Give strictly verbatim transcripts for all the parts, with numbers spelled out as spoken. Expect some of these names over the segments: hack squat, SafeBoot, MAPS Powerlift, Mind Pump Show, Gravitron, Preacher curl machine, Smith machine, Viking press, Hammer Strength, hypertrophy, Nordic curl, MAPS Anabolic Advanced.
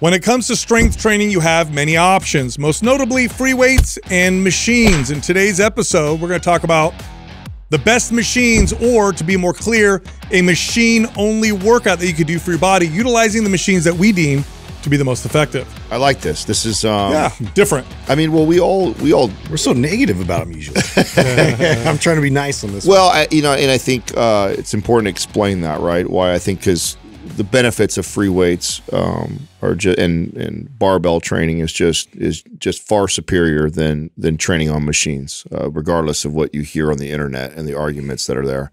When it comes to strength training, you have many options, most notably free weights and machines. In today's episode, we're going to talk about the best machines, or to be more clear, a machine-only workout that you could do for your body, utilizing the machines that we deem to be the most effective. I like this. This is um, yeah, different. I mean, well, we all we all we're so negative about them usually. I'm trying to be nice on this. Well, I, you know, and I think uh, it's important to explain that, right? Why I think because. The benefits of free weights um, are just, and and barbell training is just is just far superior than than training on machines, uh, regardless of what you hear on the internet and the arguments that are there.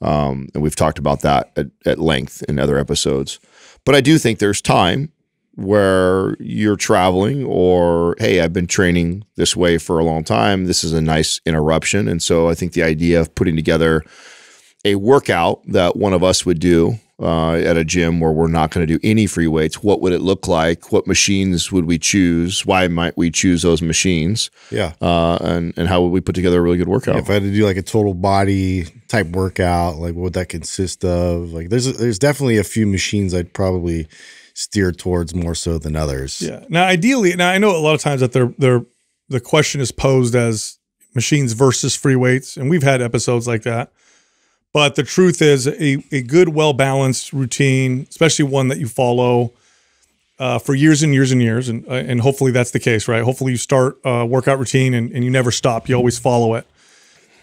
Um, and we've talked about that at, at length in other episodes. But I do think there's time where you're traveling, or hey, I've been training this way for a long time. This is a nice interruption, and so I think the idea of putting together a workout that one of us would do. Uh, at a gym where we're not going to do any free weights, what would it look like? What machines would we choose? Why might we choose those machines? Yeah. Uh, and, and how would we put together a really good workout? Yeah, if I had to do like a total body type workout, like what would that consist of? Like there's, there's definitely a few machines I'd probably steer towards more so than others. Yeah. Now, ideally, now I know a lot of times that they're, they're, the question is posed as machines versus free weights. And we've had episodes like that. But the truth is a, a good, well-balanced routine, especially one that you follow uh, for years and years and years, and, uh, and hopefully that's the case, right? Hopefully you start a workout routine and, and you never stop. You always follow it.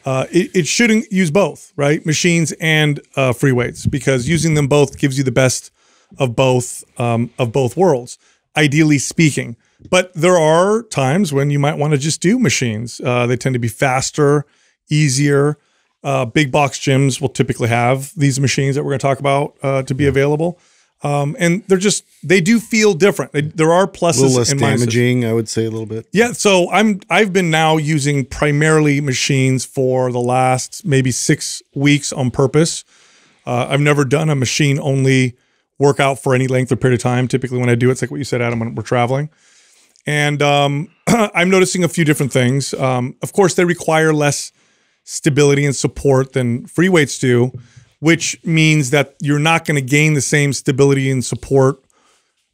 Uh, it, it shouldn't use both, right? Machines and uh, free weights, because using them both gives you the best of both, um, of both worlds, ideally speaking. But there are times when you might want to just do machines. Uh, they tend to be faster, easier. Uh, big box gyms will typically have these machines that we're going to talk about uh, to be yeah. available. Um, and they're just, they do feel different. They, there are pluses and minuses. A little less damaging, I would say, a little bit. Yeah. So I'm, I've been now using primarily machines for the last maybe six weeks on purpose. Uh, I've never done a machine only workout for any length or period of time. Typically when I do, it's like what you said, Adam, when we're traveling. And um, I'm noticing a few different things. Um, of course, they require less stability and support than free weights do, which means that you're not going to gain the same stability and support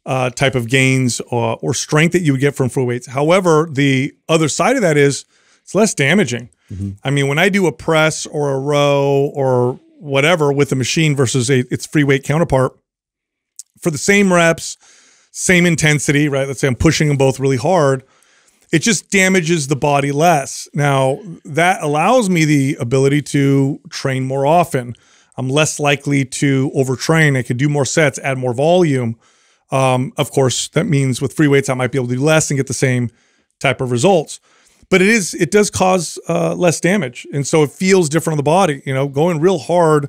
uh, type of gains or, or strength that you would get from free weights. However, the other side of that is it's less damaging. Mm-hmm. I mean, when I do a press or a row or whatever with a machine versus a, its free weight counterpart, for the same reps, same intensity, right? Let's say I'm pushing them both really hard. It just damages the body less. Now, that allows me the ability to train more often. I'm less likely to overtrain. I could do more sets, add more volume. Um, of course, that means with free weights, I might be able to do less and get the same type of results. But it is it does cause uh, less damage. And so it feels different on the body. You know, going real hard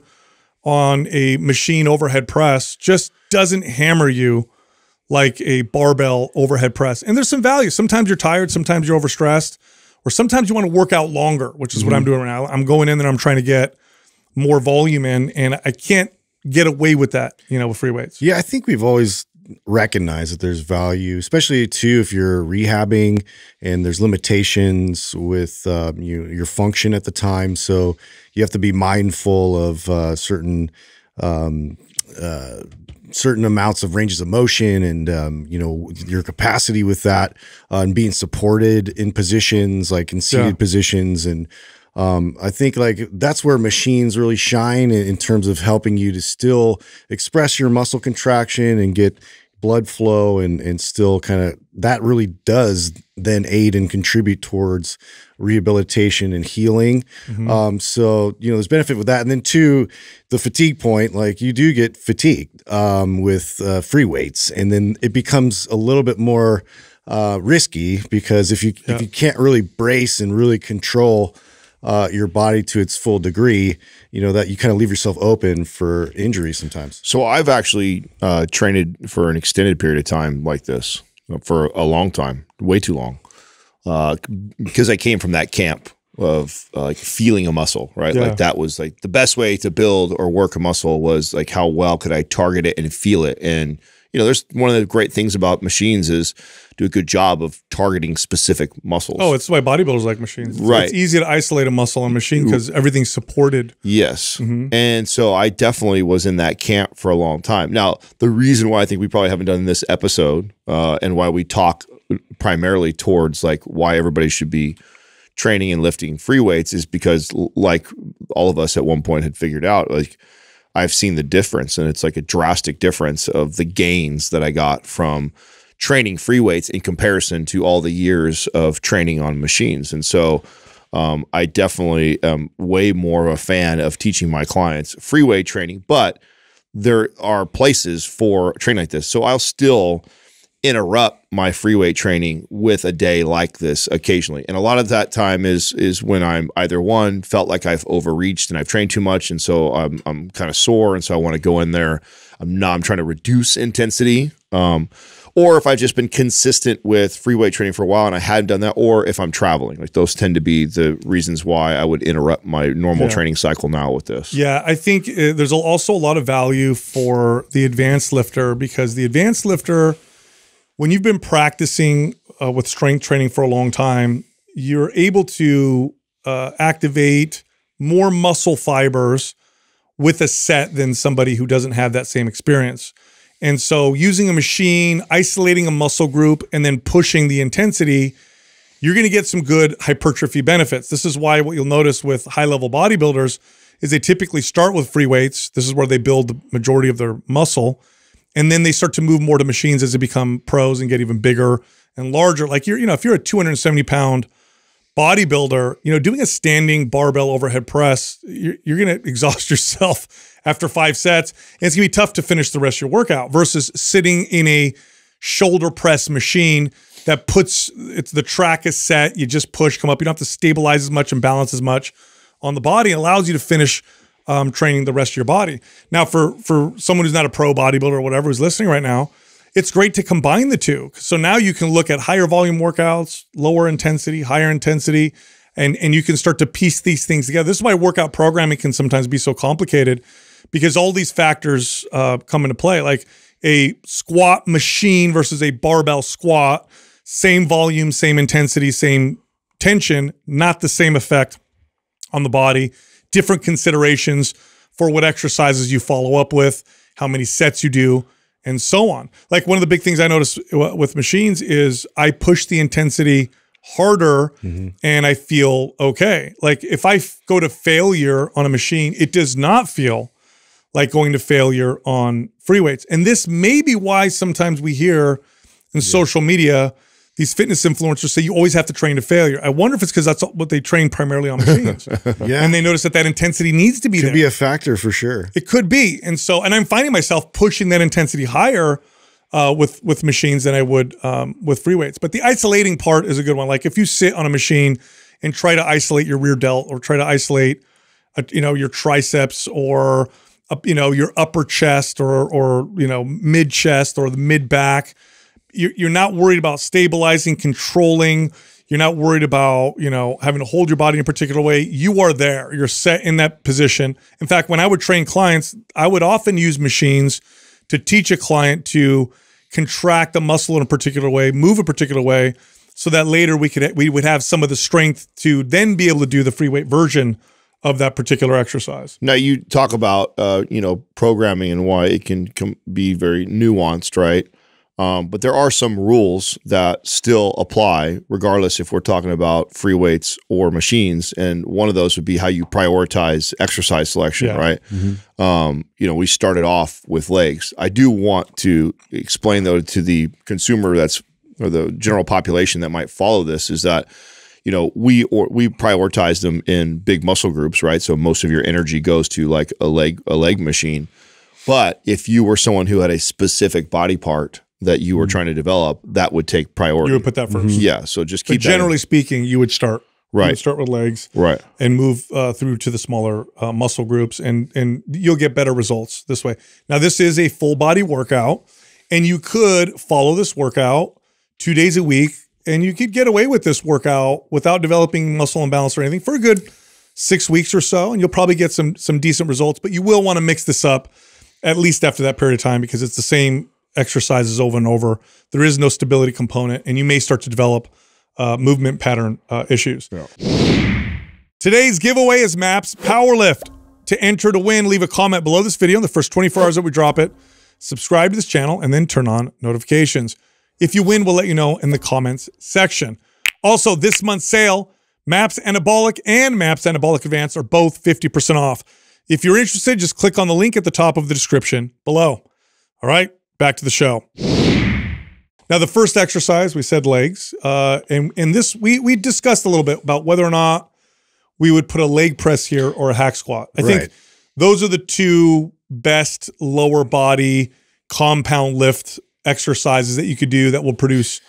on a machine overhead press just doesn't hammer you like a barbell overhead press. And there's some value. Sometimes you're tired, sometimes you're overstressed, or sometimes you want to work out longer, which is mm-hmm. what I'm doing right now. I'm going in and I'm trying to get more volume in, and I can't get away with that, you know, with free weights. Yeah, I think we've always recognized that there's value, especially too if you're rehabbing and there's limitations with um, you, your function at the time. So you have to be mindful of uh, certain um, uh, certain amounts of ranges of motion and, um, you know, your capacity with that uh, and being supported in positions like in seated yeah. positions. And um, I think like that's where machines really shine in, in terms of helping you to still express your muscle contraction and get blood flow and, and still kind of that really does then aid and contribute towards rehabilitation and healing. Mm-hmm. Um, so, you know, there's benefit with that. And then two, the fatigue point, like you do get fatigued um, with uh, free weights, and then it becomes a little bit more uh, risky because if you, yeah. if you can't really brace and really control Uh, your body to its full degree, you know, that you kind of leave yourself open for injury sometimes. So I've actually uh, trained for an extended period of time like this for a long time, way too long, uh, because I came from that camp of uh, like feeling a muscle, right? Yeah. Like that was like the best way to build or work a muscle was like how well could I target it and feel it and you know, there's one of the great things about machines is do a good job of targeting specific muscles. Oh, it's why bodybuilders like machines. Right. It's easy to isolate a muscle on a machine because everything's supported. Yes. Mm-hmm. And so I definitely was in that camp for a long time. Now, the reason why I think we probably haven't done this episode uh, and why we talk primarily towards like why everybody should be training and lifting free weights is because like all of us at one point had figured out, like I've seen the difference, and it's like a drastic difference of the gains that I got from training free weights in comparison to all the years of training on machines. And so um, I definitely am way more of a fan of teaching my clients free weight training, but there are places for training like this. So I'll still interrupt my free weight training with a day like this occasionally. And a lot of that time is is when I'm either one, felt like I've overreached and I've trained too much, and so I'm, I'm kind of sore, and so I want to go in there. I'm not, I'm trying to reduce intensity. Um, or if I've just been consistent with free weight training for a while and I hadn't done that, or if I'm traveling. Like those tend to be the reasons why I would interrupt my normal yeah. training cycle now with this. Yeah, I think there's also a lot of value for the advanced lifter, because the advanced lifter, when you've been practicing uh, with strength training for a long time, you're able to uh, activate more muscle fibers with a set than somebody who doesn't have that same experience. And so using a machine, isolating a muscle group, and then pushing the intensity, you're going to get some good hypertrophy benefits. This is why what you'll notice with high-level bodybuilders is they typically start with free weights. This is where they build the majority of their muscle. And then they start to move more to machines as they become pros and get even bigger and larger. Like you're, you know, if you're a two hundred seventy pound bodybuilder, you know, doing a standing barbell overhead press, you're, you're going to exhaust yourself after five sets. And it's going to be tough to finish the rest of your workout versus sitting in a shoulder press machine that puts, it's the track is set. You just push, come up. You don't have to stabilize as much and balance as much on the body. It allows you to finish Um, training the rest of your body. Now, for for someone who's not a pro bodybuilder or whatever who's listening right now, it's great to combine the two. So now you can look at higher volume workouts, lower intensity, higher intensity, and, and you can start to piece these things together. This is why workout programming can sometimes be so complicated, because all these factors uh, come into play, like a squat machine versus a barbell squat, same volume, same intensity, same tension, not the same effect on the body. Different considerations for what exercises you follow up with, how many sets you do, and so on. Like one of the big things I notice with machines is I push the intensity harder mm-hmm. and I feel okay. Like if I go to failure on a machine, it does not feel like going to failure on free weights. And this may be why sometimes we hear in yeah. social media, these fitness influencers say you always have to train to failure. I wonder if it's because that's what they train primarily on machines. yeah. And they notice that that intensity needs to be there. It could be a factor for sure. It could be. And so, and I'm finding myself pushing that intensity higher uh, with, with machines than I would um, with free weights. But the isolating part is a good one. Like if you sit on a machine and try to isolate your rear delt or try to isolate, a, you know, your triceps or, uh, you know, your upper chest or, or, you know, mid chest or the mid back, you're not worried about stabilizing, controlling. You're not worried about, you know, having to hold your body in a particular way. You are there. You're set in that position. In fact, when I would train clients, I would often use machines to teach a client to contract a muscle in a particular way, move a particular way, so that later we could we would have some of the strength to then be able to do the free weight version of that particular exercise. Now you talk about, uh, you know, programming and why it can be very nuanced, right? Um, but there are some rules that still apply, regardless if we're talking about free weights or machines. And one of those would be how you prioritize exercise selection, yeah. right? Mm-hmm. um, you know, we started off with legs. I do want to explain, though, to the consumer that's or the general population that might follow this is that, you know, we or we prioritize them in big muscle groups, right? So most of your energy goes to like a leg a leg machine. But if you were someone who had a specific body part that you were mm-hmm. trying to develop, that would take priority. You would put that first. Mm-hmm. Yeah, so just keep but generally that speaking, you would start. Right. You would start with legs. Right. And move uh, through to the smaller uh, muscle groups, and, and you'll get better results this way. Now, this is a full body workout, and you could follow this workout two days a week, and you could get away with this workout without developing muscle imbalance or anything for a good six weeks or so, and you'll probably get some some decent results, but you will want to mix this up at least after that period of time, because it's the same exercises over and over. There is no stability component, and you may start to develop uh, movement pattern uh, issues. Yeah. Today's giveaway is MAPS Powerlift. To enter to win, leave a comment below this video in the first twenty-four hours that we drop it. Subscribe to this channel and then turn on notifications. If you win, we'll let you know in the comments section. Also, this month's sale, MAPS Anabolic and MAPS Anabolic Advanced are both fifty percent off. If you're interested, just click on the link at the top of the description below. All right, back to the show. Now, the first exercise, we said legs. Uh, and, and this, we, we discussed a little bit about whether or not we would put a leg press here or a hack squat. I right. think those are the two best lower body compound lift exercises that you could do that will produce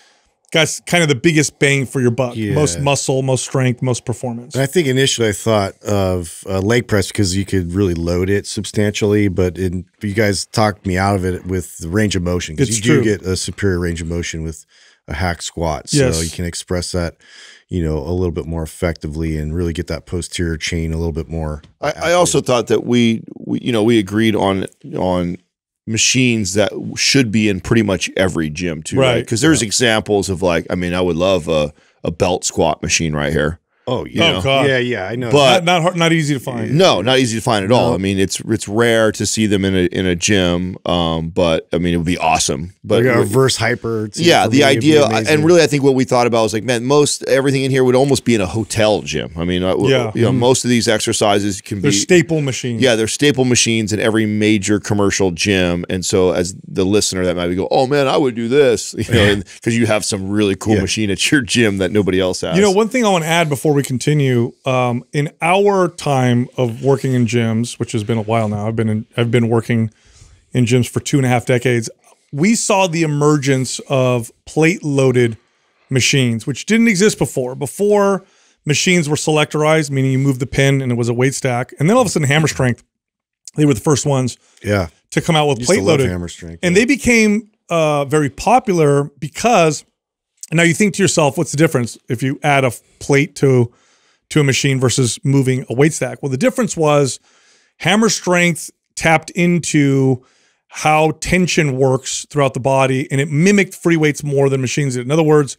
guys, kind of the biggest bang for your buck. Yeah. Most muscle, most strength, most performance. And I think initially I thought of uh, leg press because you could really load it substantially, but in, you guys talked me out of it with the range of motion. Because you true. do get a superior range of motion with a hack squat. So yes. you can express that, you know, a little bit more effectively and really get that posterior chain a little bit more. I, I also thought that we, we, you know, we agreed on on – machines that should be in pretty much every gym too, right? Because right? there's yeah. examples of like, I mean, I would love a, a belt squat machine right here. Oh, yeah. Oh, God. Yeah, yeah, I know. But not, not, hard, not easy to find. No, not easy to find at no. all. I mean, it's it's rare to see them in a, in a gym, um, but I mean, it would be awesome. But like a reverse hyper. Yeah, the idea, and really I think what we thought about was like, man, most everything in here would almost be in a hotel gym. I mean, yeah. you know, mm-hmm. most of these exercises can they're be- They're staple machines. Yeah, they're staple machines in every major commercial gym. And so as the listener that might be go, oh man, I would do this, you know, because you have some really cool yeah. machine at your gym that nobody else has. You know, one thing I want to add before we continue, um, in our time of working in gyms, which has been a while now, I've been in, I've been working in gyms for two and a half decades. We saw the emergence of plate-loaded machines, which didn't exist before. Before machines were selectorized, meaning you moved the pin and it was a weight stack, and then all of a sudden, Hammer Strength, they were the first ones, yeah, to come out with plate-loaded Hammer Strength, and yeah. they became uh, very popular because. Now you think to yourself, what's the difference if you add a plate to to a machine versus moving a weight stack? Well, the difference was Hammer Strength tapped into how tension works throughout the body, and it mimicked free weights more than machines did. In other words,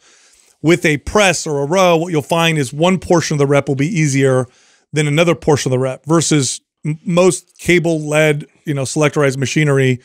with a press or a row, what you'll find is one portion of the rep will be easier than another portion of the rep versus most cable-led, you know, selectorized machinery.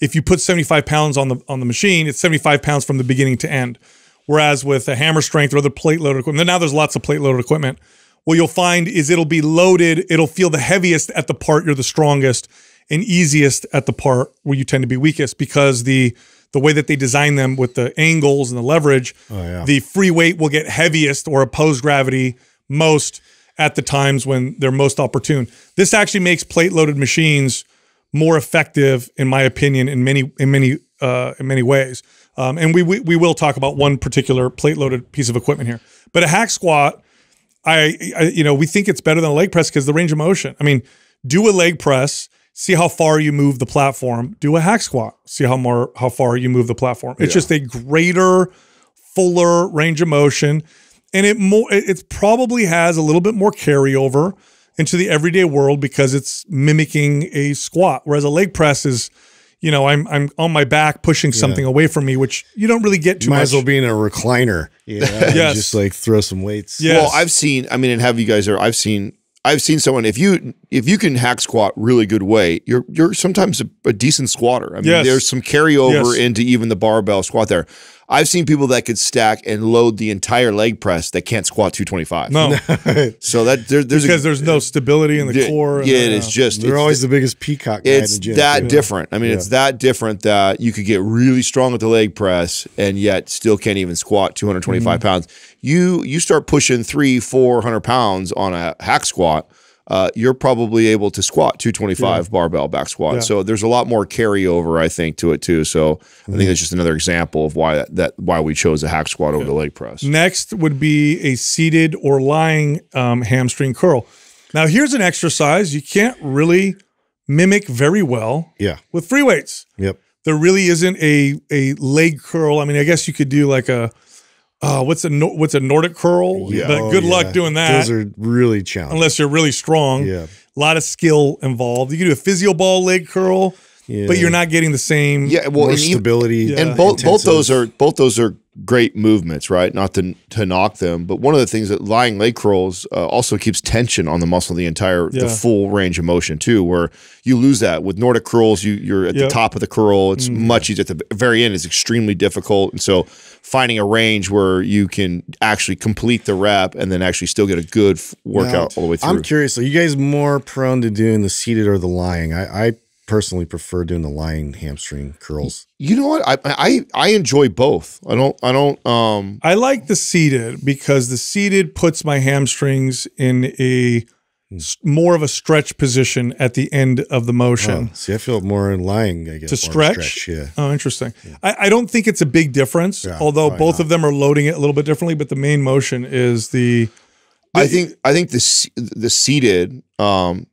If you put seventy-five pounds on the on the machine, it's seventy-five pounds from the beginning to end. Whereas with a Hammer Strength or other plate-loaded equipment, now there's lots of plate-loaded equipment, what you'll find is it'll be loaded, it'll feel the heaviest at the part you're the strongest and easiest at the part where you tend to be weakest because the the way that they design them with the angles and the leverage, oh, yeah. the free weight will get heaviest or oppose gravity most at the times when they're most opportune. This actually makes plate-loaded machines more effective, in my opinion, in many, in many, uh, in many ways. Um, and we, we we will talk about one particular plate-loaded piece of equipment here. But a hack squat, I, I you know, we think it's better than a leg press because the range of motion. I mean, do a leg press, see how far you move the platform. Do a hack squat, see how more how far you move the platform. It's yeah. just a greater, fuller range of motion, and it more it probably has a little bit more carryover into the everyday world because it's mimicking a squat, whereas a leg press is. You know, I'm I'm on my back pushing something yeah. away from me, which you don't really get too much. Might as well be in a recliner. Yeah, you know, yes. just like throw some weights. Yes. Well, I've seen. I mean, and have you guys ever? I've seen. I've seen someone. If you if you can hack squat really good weight, you're you're sometimes a, a decent squatter. I mean, yes. there's some carryover yes. into even the barbell squat there. I've seen people that could stack and load the entire leg press that can't squat two twenty-five. No. So that there, there's because a, there's no stability in the yeah, core. Yeah, and, uh, it's just they're it's, always the biggest peacock guy it's in the gym. That yeah. different. I mean, yeah. it's that different that you could get really strong with the leg press and yet still can't even squat two hundred twenty-five mm-hmm. pounds. You you start pushing three, four hundred pounds on a hack squat. Uh, you're probably able to squat two twenty-five yeah. barbell back squat. Yeah. So there's a lot more carryover, I think, to it too. So mm-hmm. I think that's just another example of why that, that why we chose a hack squat over yeah. the leg press. Next would be a seated or lying um, hamstring curl. Now here's an exercise you can't really mimic very well yeah. with free weights. Yep. There really isn't a a leg curl. I mean, I guess you could do like a Uh, what's a what's a Nordic curl? Yeah. But good oh, yeah. luck doing that. Those are really challenging. Unless you're really strong. Yeah. A lot of skill involved. You can do a physio ball leg curl. yeah. but you're not getting the same yeah, well, more and stability. You, yeah. And both, both those are both those are great movements, right? Not to to knock them, but one of the things that lying leg curls uh, also keeps tension on the muscle, the entire yeah. the full range of motion too, where you lose that with Nordic curls. You you're at yep. the top of the curl. It's mm, much yeah. easier at the very end. It's extremely difficult, and so finding a range where you can actually complete the rep and then actually still get a good workout now, all the way through. I'm curious, are you guys more prone to doing the seated or the lying? I, I personally prefer doing the lying hamstring curls. You know what? I, I I enjoy both. I don't I don't um I like the seated because the seated puts my hamstrings in a more of a stretch position at the end of the motion. Oh, see, I feel more in lying, I guess. To stretch? stretch yeah. Oh, interesting. Yeah. I, I don't think it's a big difference, yeah, although both not. of them are loading it a little bit differently, but the main motion is the... the I think I think the, the seated um,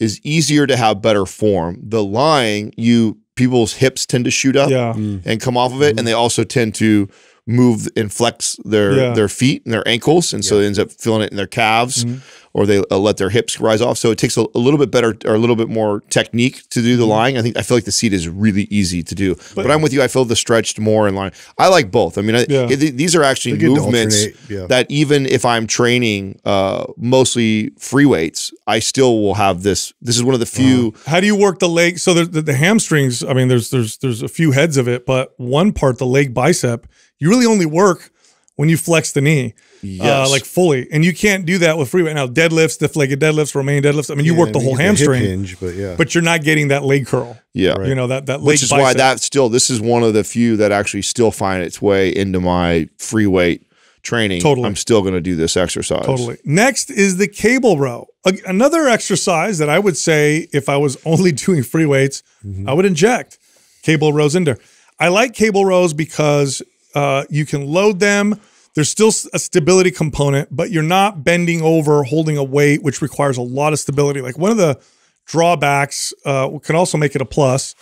is easier to have better form. The lying, you people's hips tend to shoot up yeah. mm. and come off of it, mm. and they also tend to... move and flex their yeah. their feet and their ankles, and yeah. so they ends up feeling it in their calves, mm-hmm. or they uh, let their hips rise off. So it takes a, a little bit better or a little bit more technique to do the mm-hmm. lying. I think I feel like the seat is really easy to do, but, but I'm with you. I feel the stretched more in lying. I like both. I mean, I, yeah. it, these are actually movements yeah. that even if I'm training uh, mostly free weights, I still will have this. This is one of the few. Wow. How do you work the leg? So the, the, the hamstrings. I mean, there's there's there's a few heads of it, but one part, the leg bicep. You really only work when you flex the knee, yes. uh, like fully, and you can't do that with free weight. Now deadlifts, deflated deadlifts, Romanian deadlifts. I mean, you yeah, work the whole hamstring, hinge, but yeah, but you're not getting that leg curl. Yeah, right. You know that that leg which is bicep. Why that still this is one of the few that actually still find its way into my free weight training. Totally, I'm still going to do this exercise. Totally. Next is the cable row, a another exercise that I would say if I was only doing free weights, mm-hmm. I would inject cable rows in there. I like cable rows because Uh, you can load them. There's still a stability component, but you're not bending over, holding a weight, which requires a lot of stability. Like one of the drawbacks uh, can also make it a plus,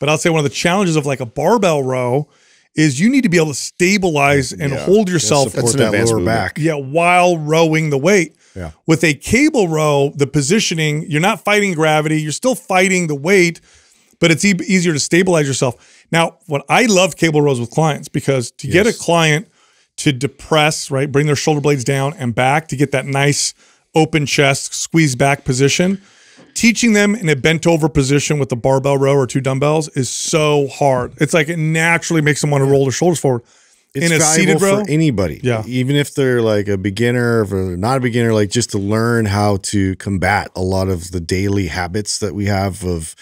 but I'll say one of the challenges of like a barbell row is you need to be able to stabilize and yeah. hold yourself yeah, support that lower movement. back. Yeah, while rowing the weight. Yeah. With a cable row, the positioning, you're not fighting gravity. You're still fighting the weight, but it's e easier to stabilize yourself. Now, what I love cable rows with clients because to yes. get a client to depress, right, bring their shoulder blades down and back to get that nice open chest, squeeze back position, teaching them in a bent over position with the barbell row or two dumbbells is so hard. It's like it naturally makes them want to roll their shoulders forward. It's in a valuable seated row, for anybody, yeah. even if they're like a beginner or not a beginner, like just to learn how to combat a lot of the daily habits that we have of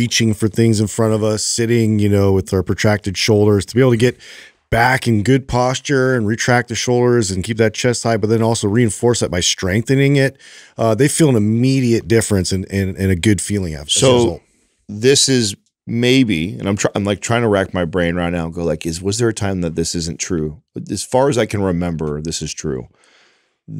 reaching for things in front of us, sitting, you know, with our protracted shoulders, to be able to get back in good posture and retract the shoulders and keep that chest high, but then also reinforce that by strengthening it. Uh, they feel an immediate difference and and a good feeling of. So this is maybe, and I'm trying, I'm like trying to rack my brain right now and go like, is, was there a time that this isn't true? As far as I can remember, this is true.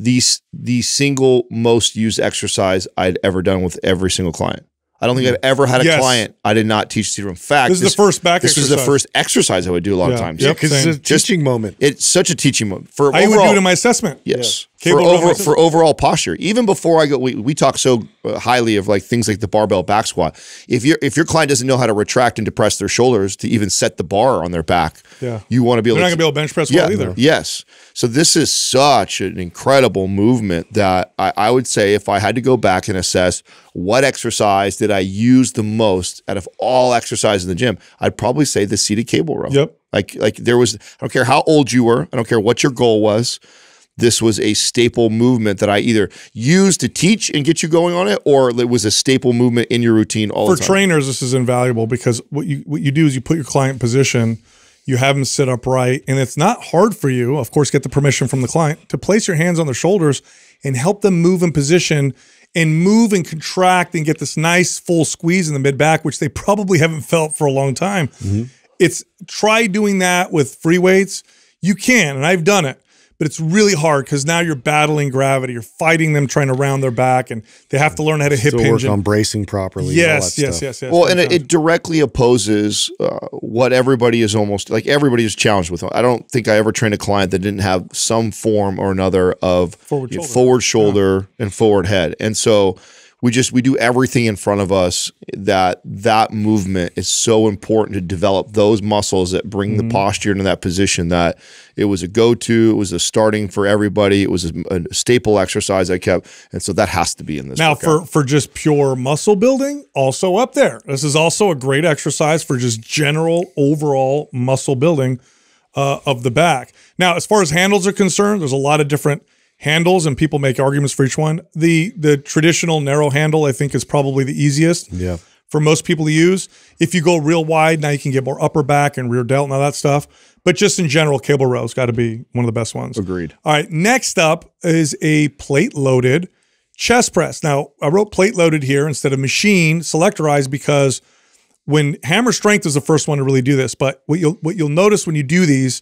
These, the single most used exercise I'd ever done with every single client. I don't think I've ever had a yes. client I did not teach seated row. In fact, this, this is the first back. This exercise. was the first exercise I would do a lot yeah. of times. Yeah, because it's a teaching Just, moment. It's such a teaching moment. For I overall, would do it in my assessment. Yes, yeah. for, over, my assessment. for overall posture. Even before I go, we, we talk so highly of like things like the barbell back squat. If your if your client doesn't know how to retract and depress their shoulders to even set the bar on their back, yeah. you want to be able. They're to, not going to be able to bench press yeah, well either. Yes. So this is such an incredible movement that I, I would say if I had to go back and assess what exercise did I use the most out of all exercise in the gym, I'd probably say the seated cable row. Yep. Like, like there was, I don't care how old you were, I don't care what your goal was, this was a staple movement that I either used to teach and get you going on it, or it was a staple movement in your routine all the time. For trainers, this is invaluable because what you, what you do is you put your client in position, you have them sit upright, and it's not hard for you, of course, get the permission from the client, to place your hands on their shoulders and help them move in position and move and contract and get this nice full squeeze in the mid-back, which they probably haven't felt for a long time. Mm-hmm. It's try doing that with free weights. You can, and I've done it, but it's really hard because now you're battling gravity. You're fighting them trying to round their back, and they have to learn how to hip hinge. Still work on bracing properly. Yes, yes, yes, yes. Well, and it, it directly opposes uh, what everybody is almost, like everybody is challenged with. I don't think I ever trained a client that didn't have some form or another of forward shoulder, you know, forward shoulder yeah. and forward head. And so we just, we do everything in front of us. That that movement is so important to develop those muscles that bring mm-hmm. the posture into that position, that it was a go-to, it was a starting for everybody. It was a, a staple exercise I kept. And so that has to be in this. Now workout. for, for just pure muscle building, also up there. This is also a great exercise for just general overall muscle building uh, of the back. Now, as far as handles are concerned, there's a lot of different handles and people make arguments for each one. The the traditional narrow handle, I think, is probably the easiest yeah. for most people to use. If you go real wide, now you can get more upper back and rear delt and all that stuff. But just in general, cable row's got to be one of the best ones. Agreed. All right, next up is a plate-loaded chest press. Now, I wrote plate-loaded here instead of machine selectorized because when Hammer Strength is the first one to really do this, but what you'll, what you'll notice when you do these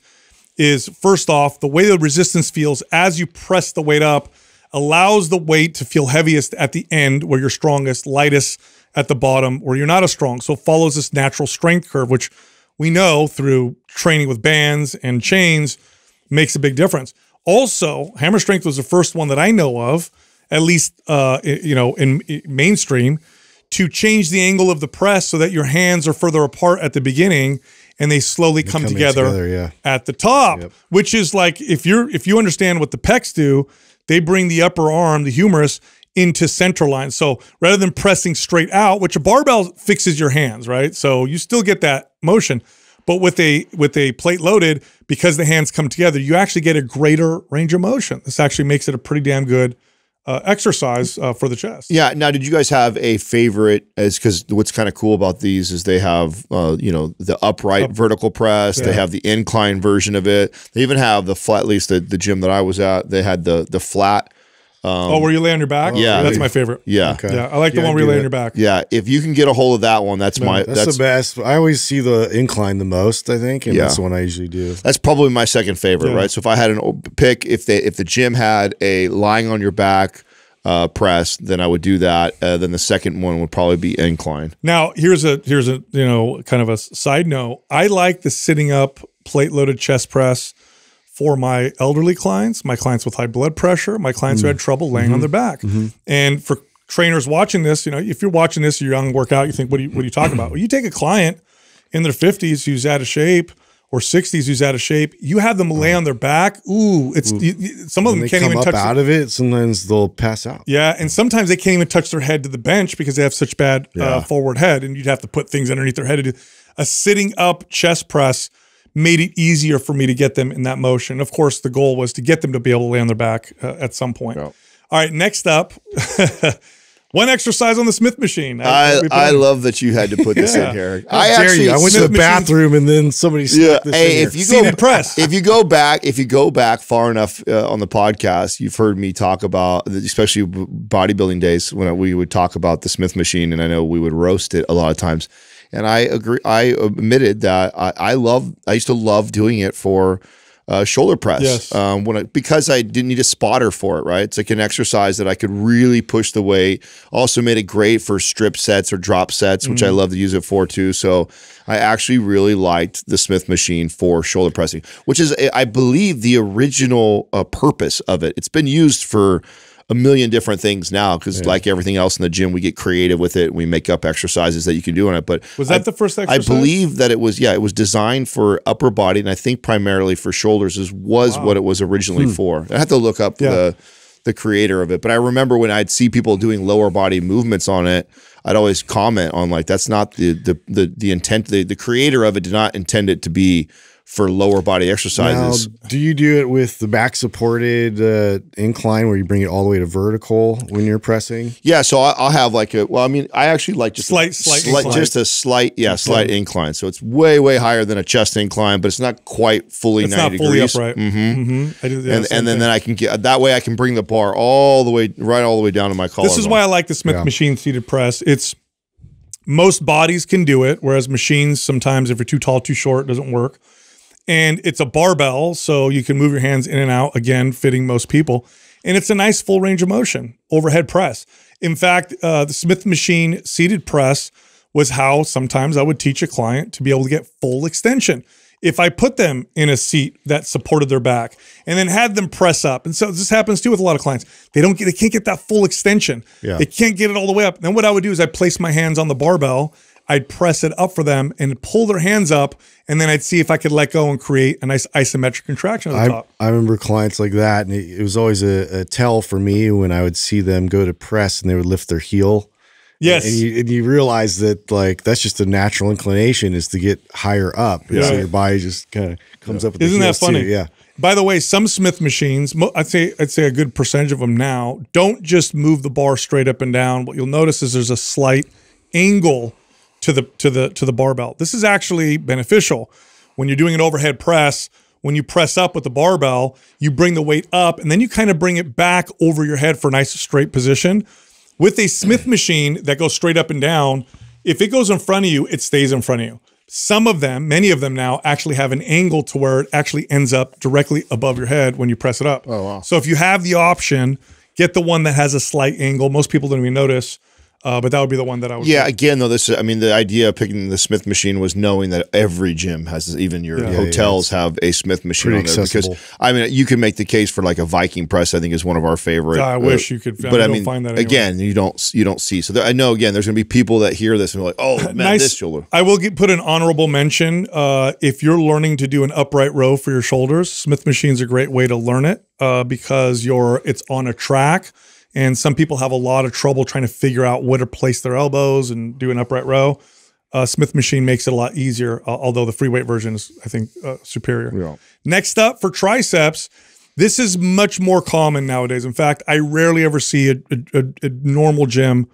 is, first off, the way the resistance feels as you press the weight up allows the weight to feel heaviest at the end where you're strongest, lightest at the bottom where you're not as strong. So it follows this natural strength curve, which we know through training with bands and chains makes a big difference. Also, Hammer Strength was the first one that I know of, at least uh, you know, in mainstream, to change the angle of the press so that your hands are further apart at the beginning and they slowly come together, together yeah. at the top, yep. which is like, if you're, if you understand what the pecs do, they bring the upper arm, the humerus, into center line. So rather than pressing straight out, which a barbell fixes your hands, right? So you still get that motion, but with a, with a plate loaded, because the hands come together, you actually get a greater range of motion. This actually makes it a pretty damn good Uh, exercise uh, for the chest. Yeah. Now, did you guys have a favorite? As because what's kind of cool about these is they have, uh, you know, the upright Up. vertical press. Yeah. They have the incline version of it. They even have the flat. At least the, the gym that I was at, they had the the flat. Um, oh, where you lay on your back? Yeah. Oh, that's my favorite. Yeah. Okay. Yeah. I like the yeah, one where you lay on your back. Yeah. If you can get a hold of that one, that's no, my, that's, that's the best. I always see the incline the most, I think. And yeah. that's the one I usually do. That's probably my second favorite, yeah. right? So if I had an pick, if they, if the gym had a lying on your back uh, press, then I would do that. Uh, then the second one would probably be incline. Now here's a, here's a, you know, kind of a side note. I like the sitting up plate loaded chest press for my elderly clients, my clients with high blood pressure, my clients mm. who had trouble laying mm-hmm. on their back. Mm-hmm. And for trainers watching this, you know, if you're watching this, you're young and work out, you think, what are you, what are you talking about? Well, you take a client in their fifties who's out of shape or sixties who's out of shape, you have them lay on their back. Ooh, it's Ooh. You, you, some of them can't even touch. They come up out of it, sometimes they'll pass out. Yeah, and sometimes they can't even touch their head to the bench because they have such bad yeah. uh, forward head, and you'd have to put things underneath their head to do. A sitting up chest press made it easier for me to get them in that motion. Of course, the goal was to get them to be able to lay on their back uh, at some point. Oh. All right, next up, one exercise on the Smith machine. I, I, I love that you had to put this yeah. in here. I actually, I went Smith to the bathroom machine. And then somebody yeah. stuck this hey, in if here. You go, press. If you go back, if you go back far enough uh, on the podcast, you've heard me talk about, especially bodybuilding days when we would talk about the Smith machine, and I know we would roast it a lot of times. And I agree. I admitted that I, I love. I used to love doing it for uh, shoulder press yes. um, when I, because I didn't need a spotter for it. Right, it's like an exercise that I could really push the weight. Also made it great for strip sets or drop sets, which mm-hmm. I love to use it for too. So I actually really liked the Smith machine for shoulder pressing, which is, I believe, the original uh, purpose of it. It's been used for a million different things now, because yeah. like everything else in the gym, we get creative with it. We make up exercises that you can do on it. But was that I, the first exercise? I believe that it was, yeah, it was designed for upper body, and I think primarily for shoulders is was wow. what it was originally hmm. for. I had to look up yeah. the the creator of it. But I remember when I'd see people doing lower body movements on it, I'd always comment on, like, that's not the the the, the intent. The, the creator of it did not intend it to be for lower body exercises. Now, do you do it with the back supported uh, incline where you bring it all the way to vertical when you're pressing? Yeah, so I'll have like a, well, I mean, I actually like just slight, a, slight, slight just a slight, yeah, slight yeah. incline. So it's way, way higher than a chest incline, but it's not quite fully it's ninety not fully degrees. Upright. Mm-hmm. Mm-hmm. I do, yeah, and and then, then I can get that way. I can bring the bar all the way, right, all the way down to my collarbone. This is why I like the Smith yeah. machine seated press. It's most bodies can do it, whereas machines sometimes, if you're too tall, too short, it doesn't work. And it's a barbell, so you can move your hands in and out, again, fitting most people. And it's a nice full range of motion, overhead press. In fact, uh, the Smith machine seated press was how sometimes I would teach a client to be able to get full extension. if I put them in a seat that supported their back and then had them press up. And so this happens too with a lot of clients. They don't get, they can't get that full extension. Yeah. They can't get it all the way up. Then what I would do is I'd place my hands on the barbell, I'd press it up for them and pull their hands up. And then I'd see if I could let go and create a nice isometric contraction on the top. I remember clients like that. And it, it was always a, a tell for me when I would see them go to press and they would lift their heel. Yes. And you, and you realize that, like, that's just a natural inclination, is to get higher up. Yeah. So your body just kind of comes yeah. up with the heel. Isn't that funny? Too. Yeah. By the way, some Smith machines, I'd say, I'd say a good percentage of them now, don't just move the bar straight up and down. What you'll notice is there's a slight angle to the to the to the barbell. This is actually beneficial when you're doing an overhead press. When you press up with the barbell, you bring the weight up and then you kind of bring it back over your head for a nice straight position. With a Smith machine that goes straight up and down, if it goes in front of you, it stays in front of you. Some of them, many of them now, actually have an angle to where it actually ends up directly above your head when you press it up. Oh, wow. So if you have the option, get the one that has a slight angle. Most people don't even notice. Uh, but that would be the one that I would. Yeah, pick. Again, though, this is, I mean, the idea of picking the Smith machine was knowing that every gym has, even your yeah, hotels yeah, have a Smith machine on there. Accessible. Because, I mean, you can make the case for like a Viking press, I think, is one of our favorite. I uh, wish you could, but I, I mean, find that anywhere. Again, you don't, you don't see. So there, I know, again, there's going to be people that hear this and be like, oh, man, nice. This shoulder. I will get, put an honorable mention. Uh, if you're learning to do an upright row for your shoulders, Smith machine's a great way to learn it uh, because you're, it's on a track. And some people have a lot of trouble trying to figure out where to place their elbows and do an upright row. Uh, Smith machine makes it a lot easier, uh, although the free weight version is, I think, uh, superior. Yeah. Next up, for triceps, this is much more common nowadays. In fact, I rarely ever see a, a, a normal gym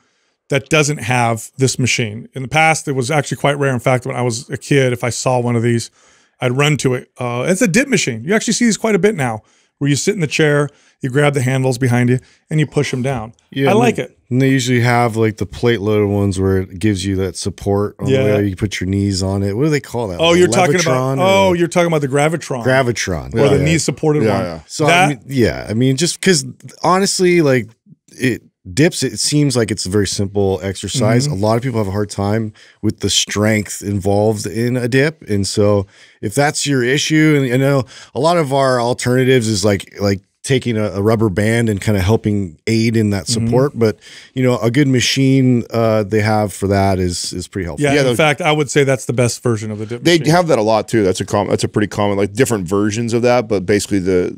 that doesn't have this machine. In the past, it was actually quite rare. In fact, when I was a kid, if I saw one of these, I'd run to it. Uh, it's a dip machine. You actually see these quite a bit now, where you sit in the chair, you grab the handles behind you, and you push them down. Yeah, I like they, it. And they usually have like the plate-loaded ones where it gives you that support. On yeah, the way. You put your knees on it. What do they call that? Oh, like you're talking about. Oh, you're talking about the Gravitron. Gravitron, or yeah, the yeah. knee-supported yeah, one. Yeah. So that, I mean, yeah, I mean, just because honestly, like it dips. It seems like it's a very simple exercise. Mm-hmm. A lot of people have a hard time with the strength involved in a dip, and so if that's your issue, and you know, a lot of our alternatives is like like. taking a, a rubber band and kind of helping aid in that support. Mm-hmm. But, you know, a good machine uh, they have for that is is pretty helpful. Yeah, yeah in those, fact, I would say that's the best version of the dip machine. They have that a lot, too. That's a com that's a pretty common, like different versions of that, but basically the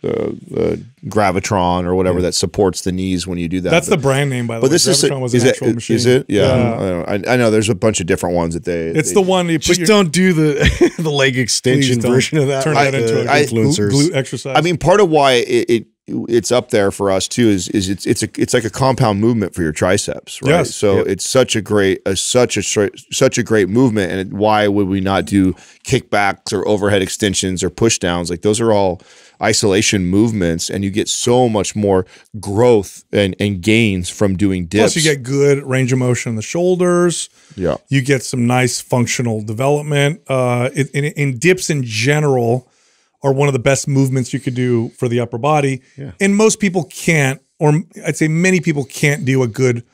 the, uh, the Gravitron or whatever yeah. that supports the knees when you do that. That's but, the brand name, by the but way. This Gravitron is, was is an it, actual it, machine. Is it? Yeah. Uh, I, don't, I, I know there's a bunch of different ones that they... It's they, the one you put Just your, don't do the, the leg extension version of that. Turn that into an influencer glute exercise. I mean, part of why It, it it's up there for us too is is it's it's a it's like a compound movement for your triceps, right? Yes, so yeah. it's such a great a such a such a great movement, and it, why would we not do kickbacks or overhead extensions or push downs? Like those are all isolation movements, and you get so much more growth and and gains from doing dips. Plus, you get good range of motion in the shoulders. Yeah, you get some nice functional development. Uh, in, in, in dips in general. Are one of the best movements you could do for the upper body. Yeah. And most people can't, or I'd say many people can't do a good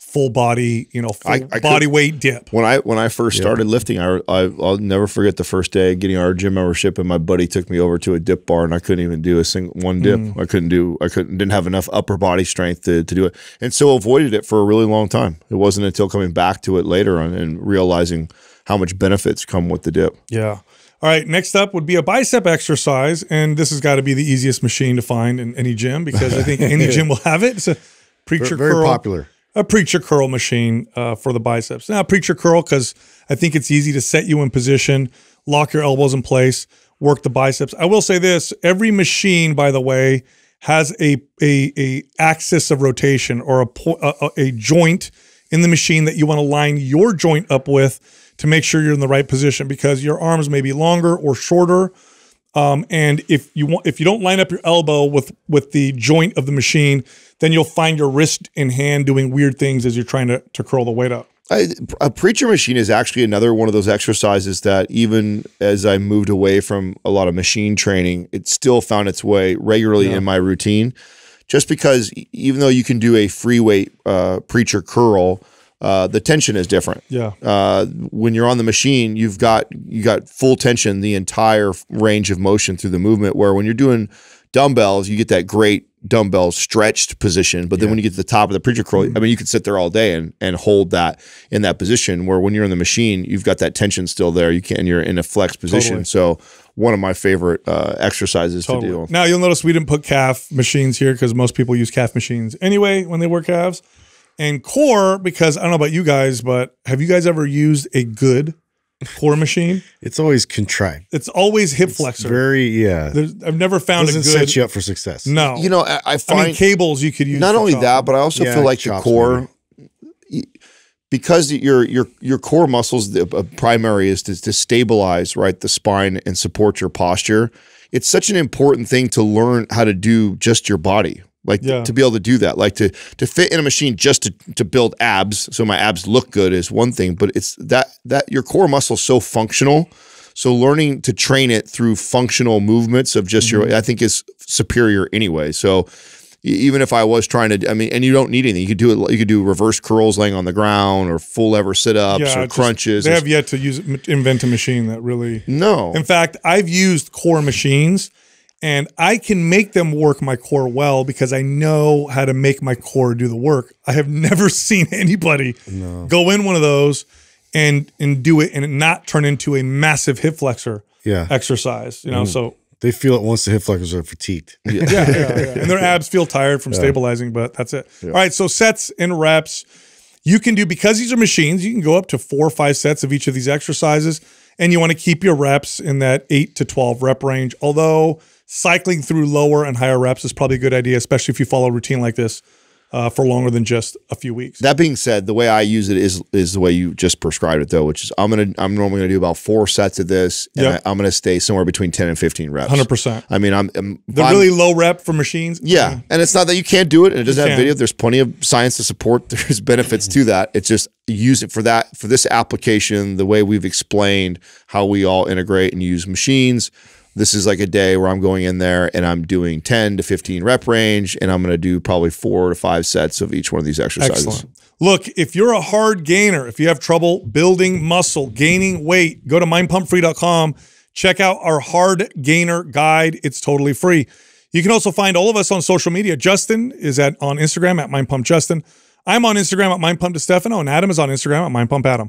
full body, you know, full I, I body could, weight dip. When I when I first yeah. started lifting, I, I, I'll never forget the first day getting our gym membership, and my buddy took me over to a dip bar, and I couldn't even do a single one dip. Mm. I couldn't do, I couldn't, didn't have enough upper body strength to, to do it. And so avoided it for a really long time. It wasn't until coming back to it later on and realizing how much benefits come with the dip. Yeah. All right, next up would be a bicep exercise, and this has got to be the easiest machine to find in any gym because I think any gym will have it. It's a preacher very, very curl, popular. A preacher curl machine uh, for the biceps. Now, preacher curl because I think it's easy to set you in position, lock your elbows in place, work the biceps. I will say this: every machine, by the way, has a a, a axis of rotation or a, a a joint in the machine that you want to line your joint up with, to make sure you're in the right position, because your arms may be longer or shorter. Um, and if you want, if you don't line up your elbow with, with the joint of the machine, then you'll find your wrist and hand doing weird things as you're trying to, to curl the weight up. I, a preacher machine is actually another one of those exercises that even as I moved away from a lot of machine training, it still found its way regularly yeah. in my routine. Just because even though you can do a free weight uh, preacher curl, uh, the tension is different. Yeah. Uh, when you're on the machine, you've got you got full tension the entire range of motion through the movement. Where when you're doing dumbbells, you get that great dumbbell stretched position, but then yeah. when you get to the top of the preacher curl, I mean, you could sit there all day and and hold that in that position. Where when you're in the machine, you've got that tension still there. You can you're in a flex position. Totally. So one of my favorite uh, exercises totally. to do. Now you'll notice we didn't put calf machines here because most people use calf machines anyway when they work calves, and core, because I don't know about you guys, but have you guys ever used a good core machine? It's always contrived. It's always hip it's flexor. Very, yeah. There's, I've never found it a good. Doesn't set you up for success. No. You know, I, I find I mean, cables you could use. Not only chopping. that, but I also yeah, feel like the core, maybe. because your your your core muscles, the primary is to, to stabilize right the spine and support your posture. It's such an important thing to learn how to do just your body. Like yeah. to be able to do that, like to to fit in a machine just to to build abs, so my abs look good is one thing, but it's that that your core muscle's so functional. So learning to train it through functional movements of just mm-hmm. your, I think, is superior anyway. So even if I was trying to, I mean, and you don't need anything. You could do it. You could do reverse curls laying on the ground, or full lever sit ups, yeah, or just crunches. They have yet to use invent a machine that really. No. In fact, I've used core machines. And I can make them work my core well because I know how to make my core do the work. I have never seen anybody no. go in one of those and and do it and it not turn into a massive hip flexor yeah. exercise. You know, mm. so they feel it once the hip flexors are fatigued. Yeah, yeah, yeah, yeah. And their abs feel tired from yeah. stabilizing, but that's it. Yeah. All right, so sets and reps. You can do, because these are machines, you can go up to four or five sets of each of these exercises, and you want to keep your reps in that eight to twelve rep range, although cycling through lower and higher reps is probably a good idea, especially if you follow a routine like this uh, for longer than just a few weeks. That being said, the way I use it is is the way you just prescribed it, though, which is I'm gonna I'm normally gonna do about four sets of this, and yep. I, I'm gonna stay somewhere between ten and fifteen reps. one hundred percent. I mean, I'm, I'm the really low rep for machines. Yeah, yeah, and it's not that you can't do it, and it doesn't have video. There's plenty of science to support. There's benefits to that. It's just use it for that for this application. The way we've explained how we all integrate and use machines. This is like a day where I'm going in there and I'm doing ten to fifteen rep range, and I'm going to do probably four to five sets of each one of these exercises. Excellent. Look, if you're a hard gainer, if you have trouble building muscle, gaining weight, go to mind pump free dot com. Check out our hard gainer guide. It's totally free. You can also find all of us on social media. Justin is at on Instagram at mind pump justin. I'm on Instagram at mind pump de Stefano, and Adam is on Instagram at mind pump adam.